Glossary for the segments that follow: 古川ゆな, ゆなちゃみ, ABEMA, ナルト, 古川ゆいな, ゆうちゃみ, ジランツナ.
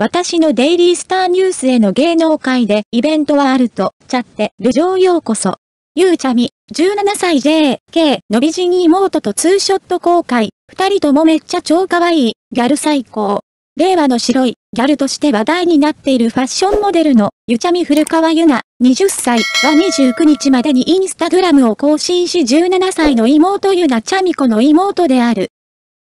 私のデイリースターニュースへの芸能界でイベントはあると、ちゃってる上ようこそ。ゆうちゃみ、17歳 JK の美人妹とツーショット公開、二人ともめっちゃ超可愛い、ギャル最高。令和の白い、ギャルとして話題になっているファッションモデルの、ゆちゃみ古川ゆな、20歳は29日までにインスタグラムを更新し17歳の妹ゆなちゃみ子の妹である、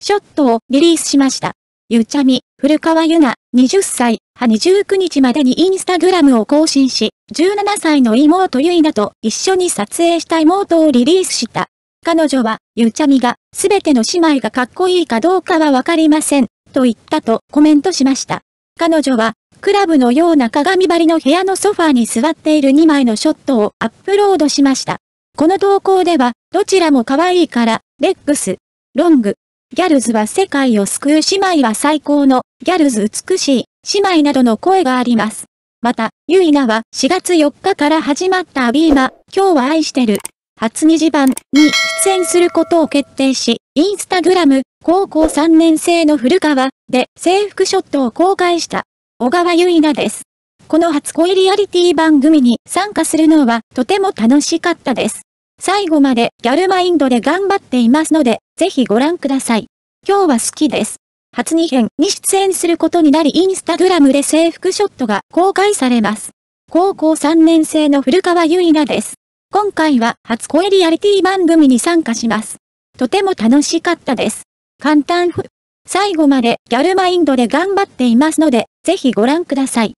ショットをリリースしました。ゆちゃみ、古川ゆな、20歳は29日までにインスタグラムを更新し、17歳の妹ゆいなと一緒に撮影した妹をリリースした。彼女は、ゆちゃみが、すべての姉妹がかっこいいかどうかはわかりません、と言ったとコメントしました。彼女は、クラブのような鏡張りの部屋のソファに座っている2枚のショットをアップロードしました。この投稿では、どちらも可愛いから、レックス、ロング。ギャルズは世界を救う姉妹は最高の、ギャルズ美しい、姉妹などの声があります。また、ゆいなは4月4日から始まったABEMA、今日は愛してる、初2次版に出演することを決定し、インスタグラム、高校3年生の古川で制服ショットを公開した、小川ゆいなです。この初恋リアリティ番組に参加するのはとても楽しかったです。最後までギャルマインドで頑張っていますので、ぜひご覧ください。今日は好きです。初2編に出演することになりインスタグラムで制服ショットが公開されます。高校3年生の古川ゆいなです。今回は初恋リアリティ番組に参加します。とても楽しかったです。簡単。最後までギャルマインドで頑張っていますので、ぜひご覧ください。